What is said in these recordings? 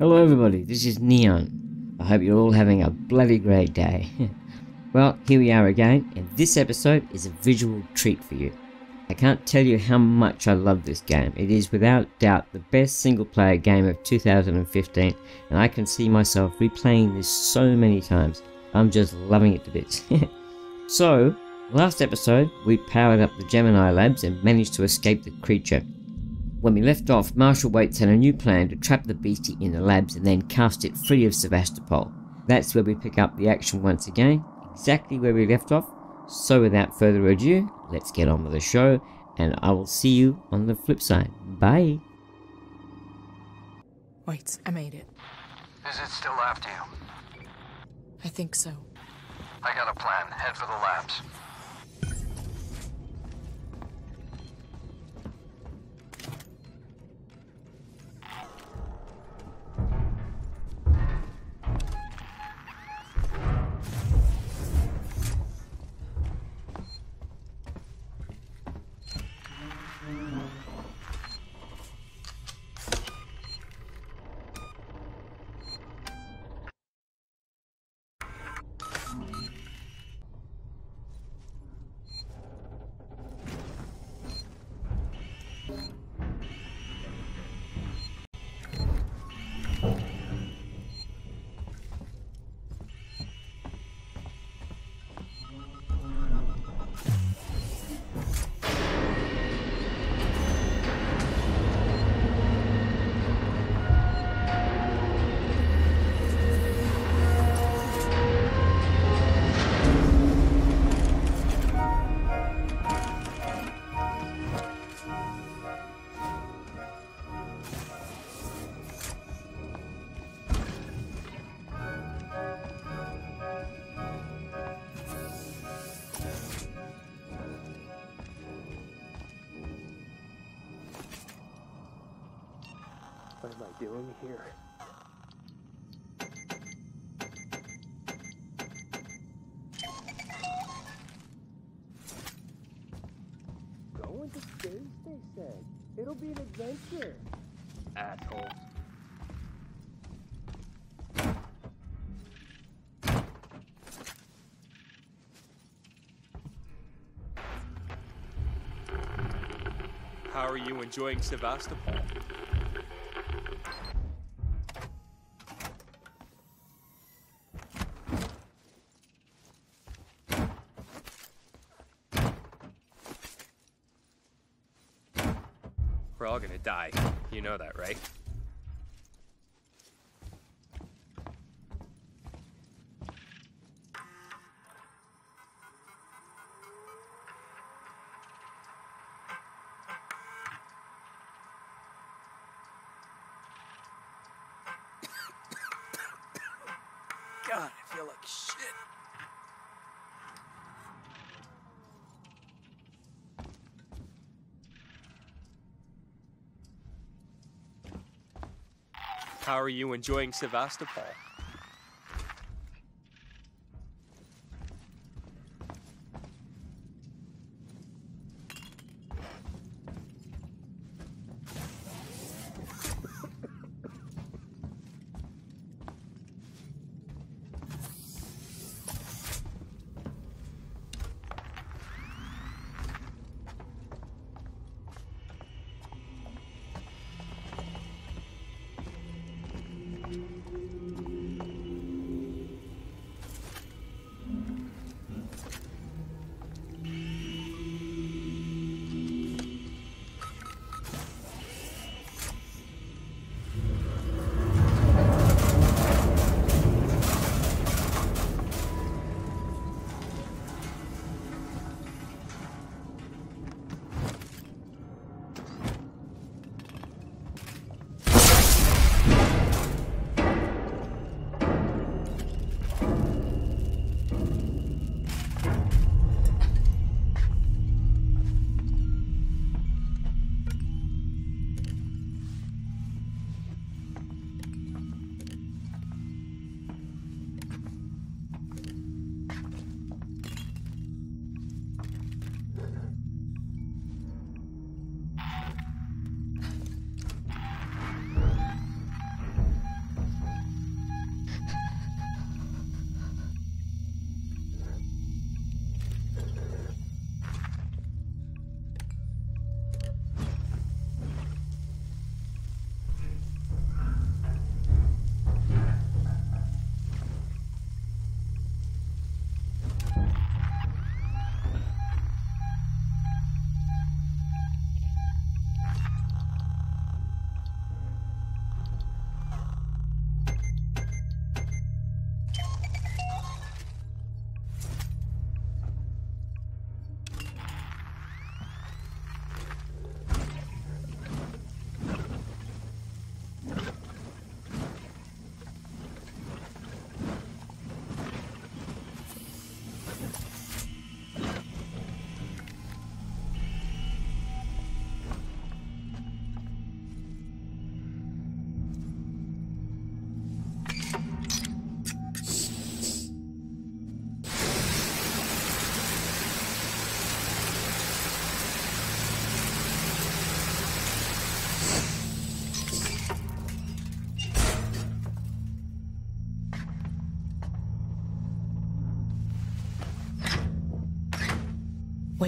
Hello everybody, this is Neon. I hope you're all having a bloody great day. Well, here we are again, and this episode is a visual treat for you. I can't tell you how much I love this game. It is without doubt the best single player game of 2015, and I can see myself replaying this so many times. I'm just loving it to bits. So, last episode we powered up the Gemini Labs and managed to escape the creature. When we left off, Marshall Waits had a new plan to trap the beastie in the labs and then cast it free of Sevastopol. That's where we pick up the action once again, exactly where we left off. So without further ado, let's get on with the show, and I will see you on the flip side. Bye! Waits, I made it. Is it still after you? I think so. I got a plan. Head for the labs. What am I doing here? Going to space, they said. It'll be an adventure. Asshole. How are you enjoying Sevastopol? We're all gonna die. You know that, right? God, I feel like shit. How are you enjoying Sevastopol?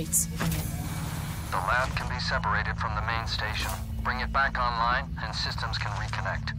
Waits. The lab can be separated from the main station. Bring it back online and systems can reconnect.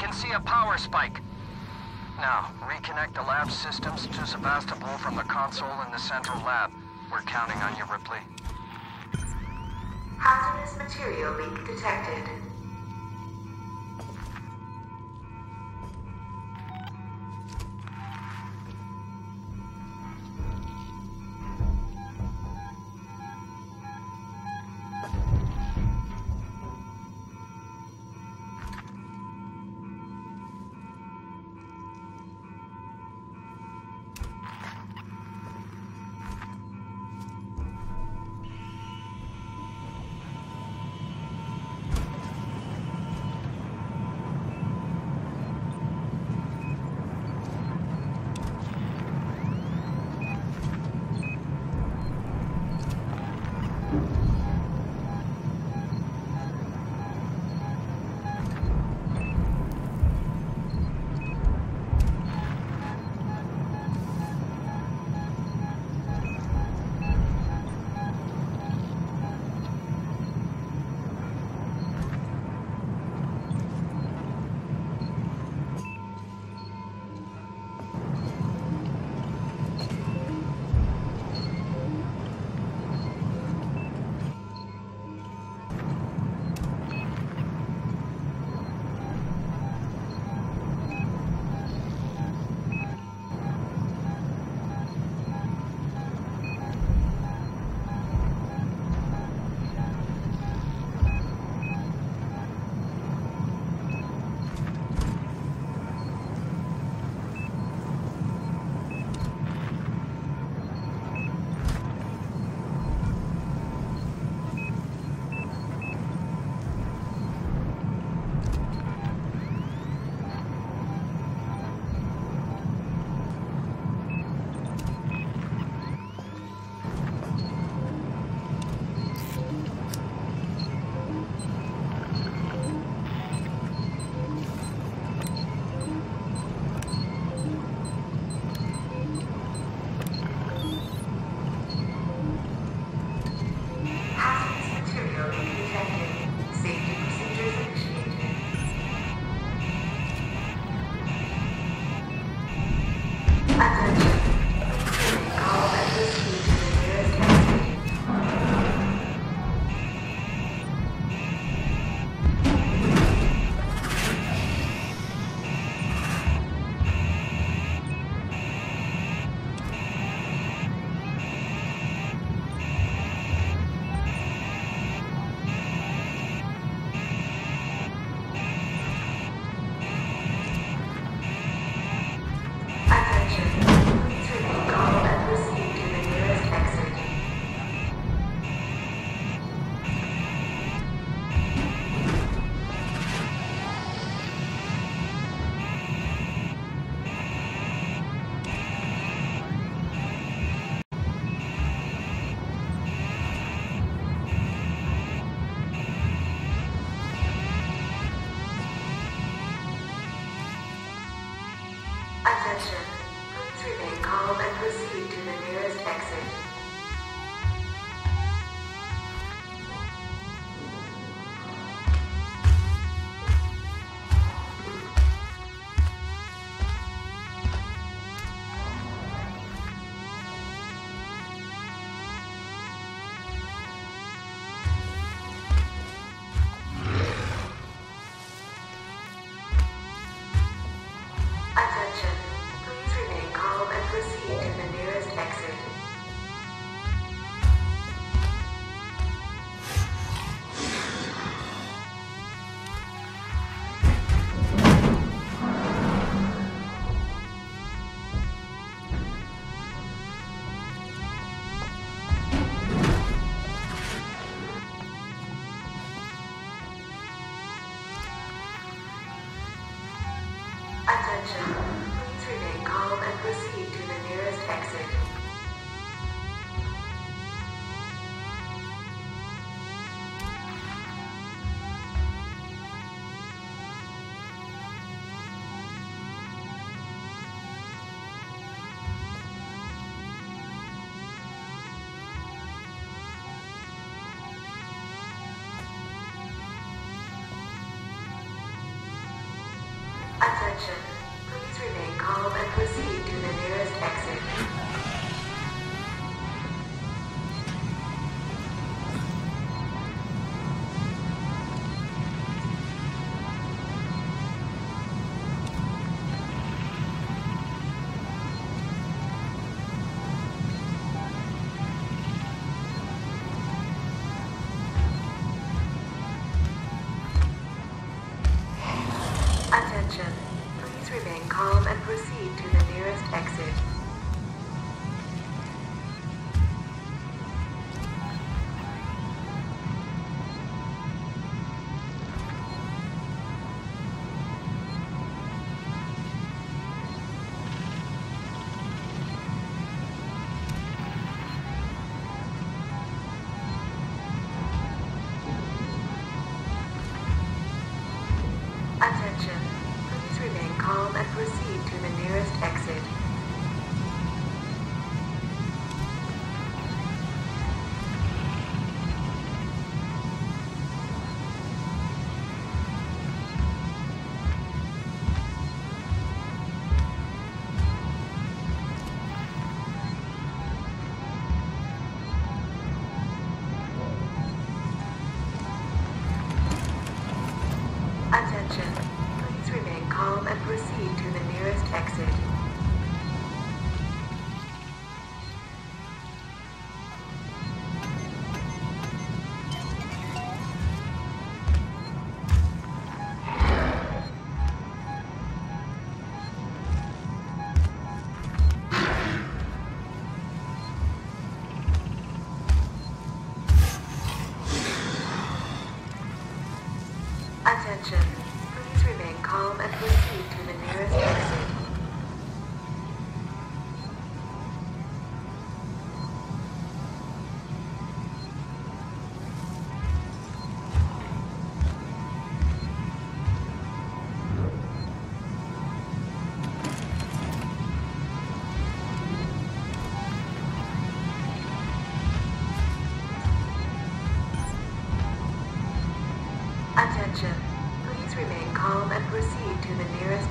can see a power spike. Now, reconnect the lab systems to Sevastopol from the console in the central lab. We're counting on you, Ripley. Hazardous material leak detected. Please remain calm and proceed to the nearest exit. Please remain calm and proceed to the nearest Attention. Please remain calm and proceed to the nearest exit. Please remain calm and proceed to the nearest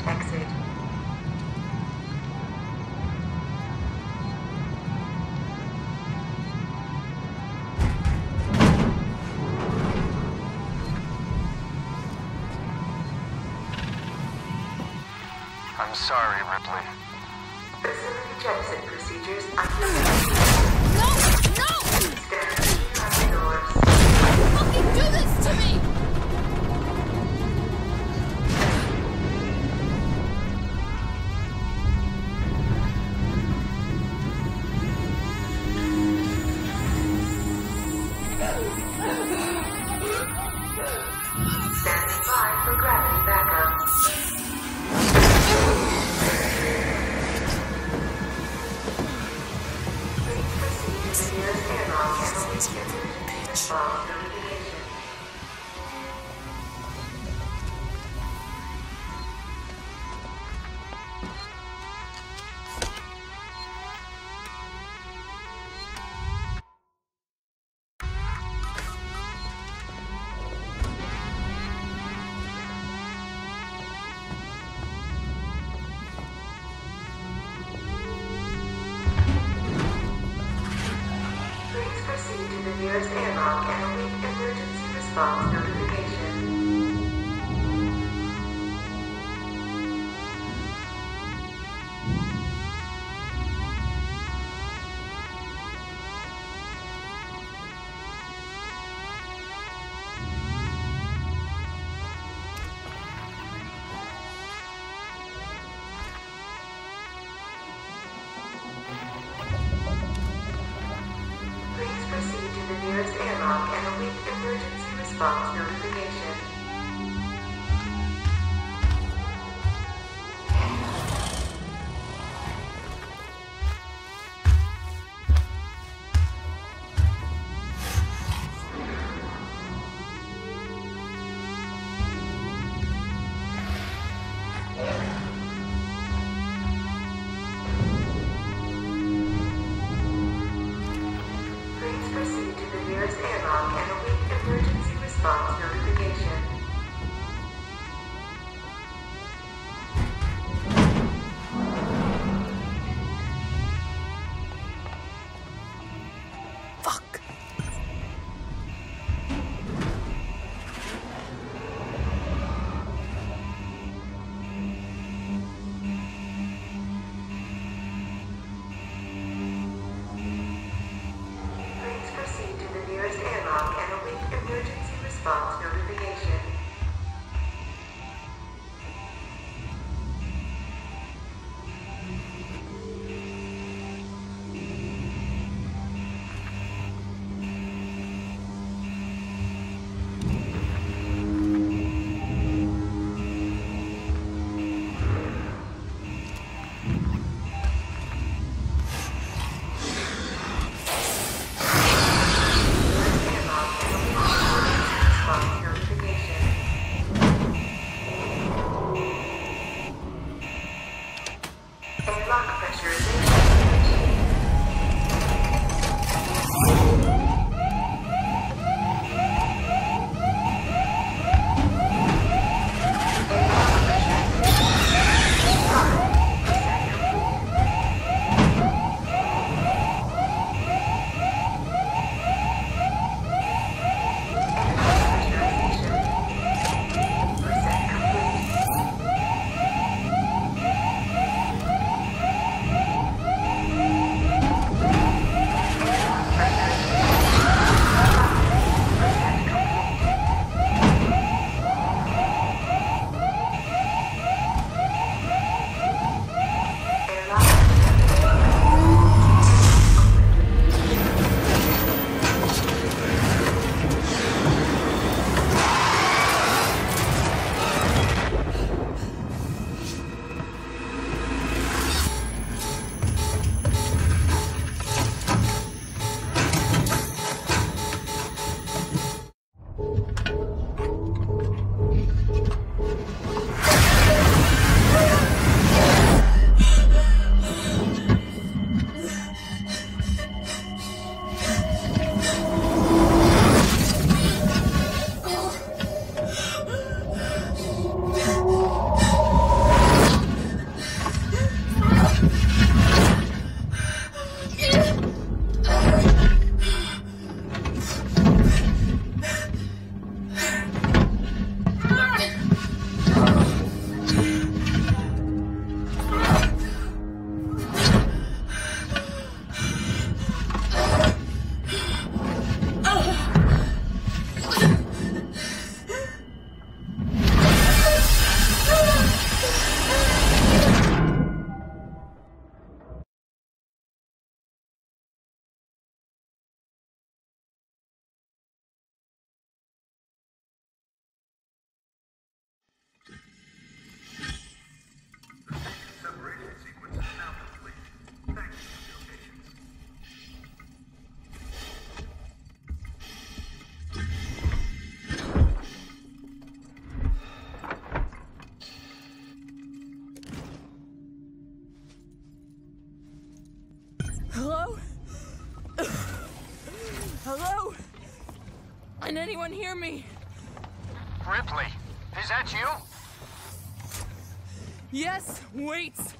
exit. I'm sorry, Ripley. Facility checks and procedures are necessary. No! No! Stand at the doors. Don't fucking do this to me! Standing by for gravity backup. Please proceed to the nearest airlock and await emergency response. Can anyone hear me? Ripley, is that you? Yes, Waits.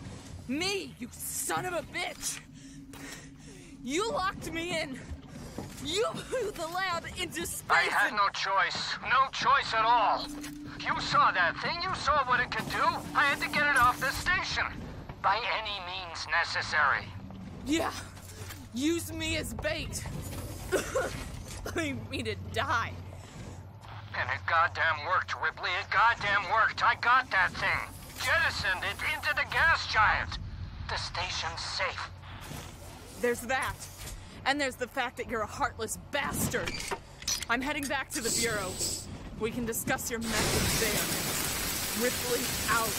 Me, you son of a bitch! You locked me in. You blew the lab into space. I had no choice. No choice at all. You saw that thing. You saw what it could do. I had to get it off the station. By any means necessary. Yeah. Use me as bait. Leave me to die. And it goddamn worked, Ripley. It goddamn worked. I got that thing. Jettisoned it into the gas giant. The station's safe. There's that. And there's the fact that you're a heartless bastard. I'm heading back to the Bureau. We can discuss your methods there. Ripley out.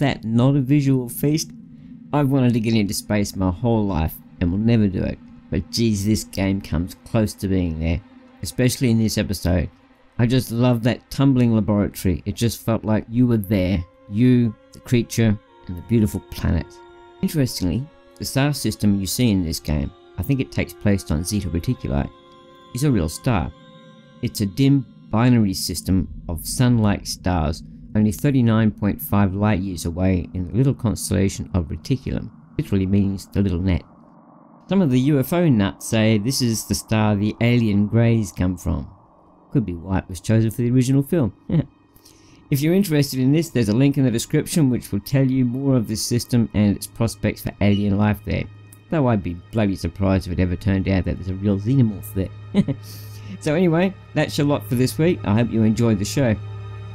That not a visual feast? I've wanted to get into space my whole life and will never do it, but geez, this game comes close to being there, especially in this episode. I just love that tumbling laboratory. It just felt like you were there, you, the creature, and the beautiful planet. Interestingly, the star system you see in this game, I think it takes place on Zeta Reticuli, is a real star. It's a dim binary system of sun-like stars only 39.5 light years away in the little constellation of Reticulum, literally means the little net. Some of the UFO nuts say this is the star the alien greys come from. Could be why it was chosen for the original film. If you're interested in this, there's a link in the description which will tell you more of this system and its prospects for alien life there. Though I'd be bloody surprised if it ever turned out that there's a real xenomorph there. So anyway, that's your lot for this week. I hope you enjoyed the show.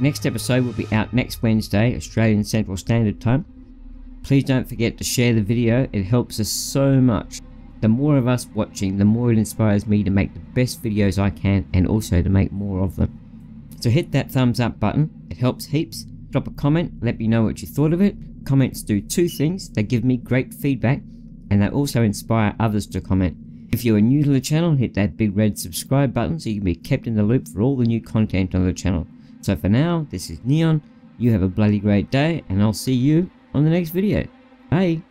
Next episode will be out next Wednesday, Australian Central Standard Time. Please don't forget to share the video, it helps us so much. The more of us watching, the more it inspires me to make the best videos I can and also to make more of them. So hit that thumbs up button, it helps heaps. Drop a comment, let me know what you thought of it. Comments do two things, they give me great feedback and they also inspire others to comment. If you are new to the channel, hit that big red subscribe button so you can be kept in the loop for all the new content on the channel. So for now, this is Neon, you have a bloody great day and I'll see you on the next video. Bye!